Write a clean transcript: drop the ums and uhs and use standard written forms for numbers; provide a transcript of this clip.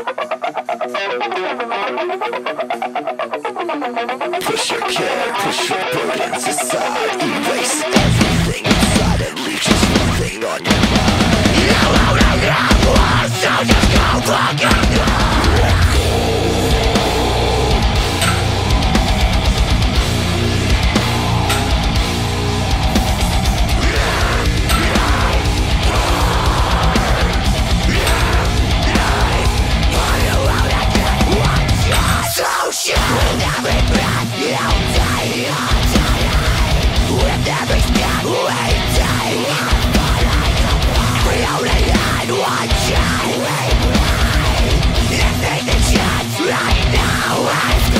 Push your care, push your burdens aside. Erase everything inside and leave just nothing on your mind. So just go fucking go. Let go. With every breath you take, with every step we take, we only had one shot. If there's a chance right now,